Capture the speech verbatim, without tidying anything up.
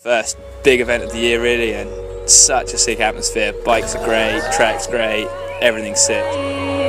First big event of the year really, and such a sick atmosphere. Bikes are great, track's great, everything's sick.